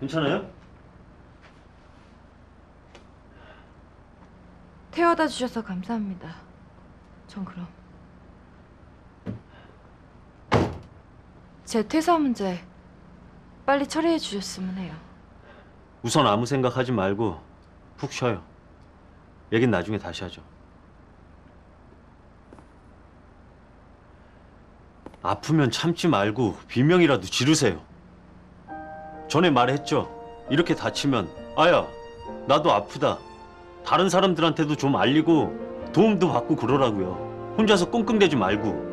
괜찮아요? 태워다 주셔서 감사합니다. 전 그럼 제 퇴사 문제 빨리 처리해 주셨으면 해요. 우선 아무 생각하지 말고 푹 쉬어요. 얘긴 나중에 다시 하죠. 아프면 참지 말고 비명이라도 지르세요. 전에 말했죠. 이렇게 다치면 아야 나도 아프다. 다른 사람들한테도 좀 알리고 도움도 받고 그러라고요. 혼자서 끙끙대지 말고.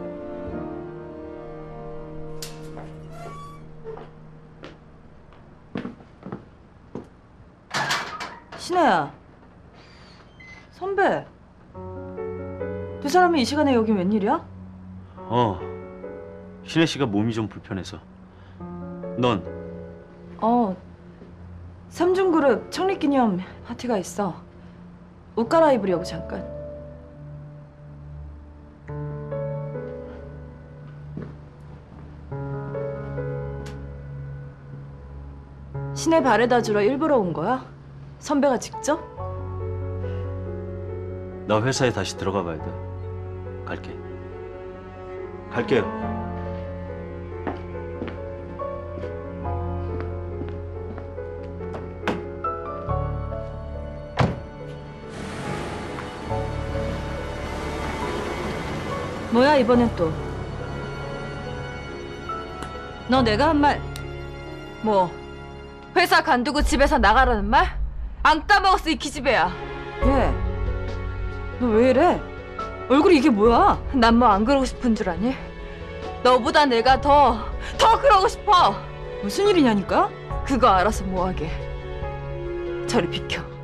신아야, 선배. 두 사람이 이 시간에 여기 웬일이야? 신혜 씨가 몸이 좀 불편해서. 넌? 삼중그룹 창립기념 파티가 있어. 옷 갈아입으려고 잠깐. 신혜 바래다 주러 일부러 온 거야? 선배가 직접? 나 회사에 다시 들어가 봐야 돼. 갈게요. 뭐야 이번엔 또? 너 내가 한 말 뭐? 회사 간두고 집에서 나가라는 말? 안 까먹었어 이 기집애야. 얘 너 왜 이래? 얼굴이 이게 뭐야? 난 뭐 안 그러고 싶은 줄 아니? 너보다 내가 더 그러고 싶어. 무슨 일이냐니까? 그거 알아서 뭐하게. 저리 비켜.